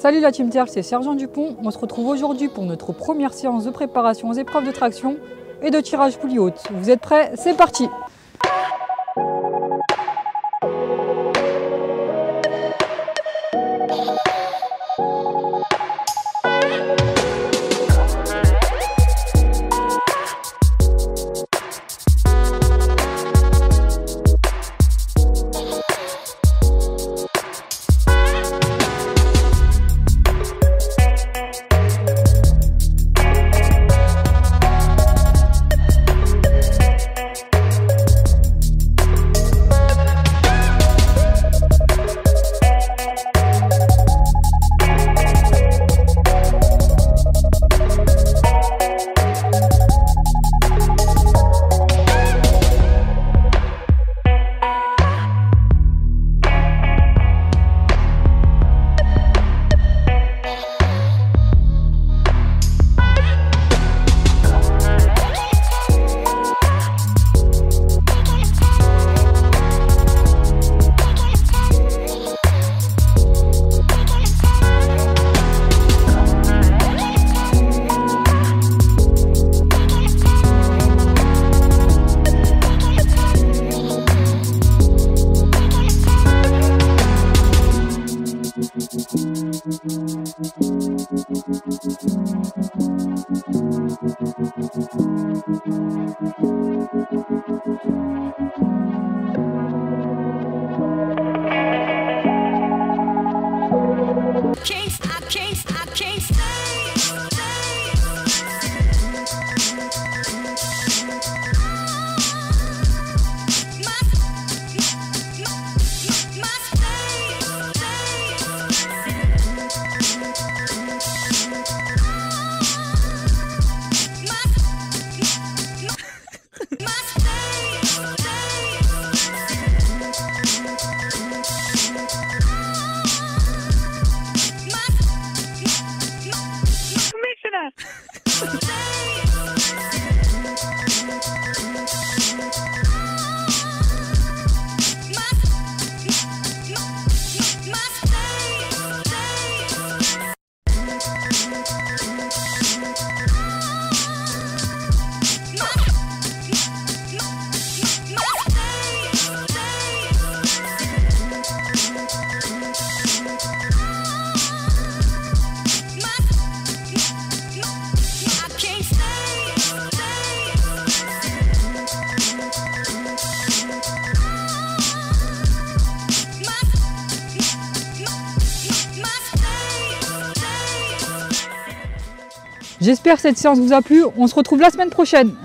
Salut la Team Terre, c'est Sergent Dupont. On se retrouve aujourd'hui pour notre première séance de préparation aux épreuves de traction et de tirage poulie haute. Vous êtes prêts? C'est parti! J'espère que cette séance vous a plu, on se retrouve la semaine prochaine.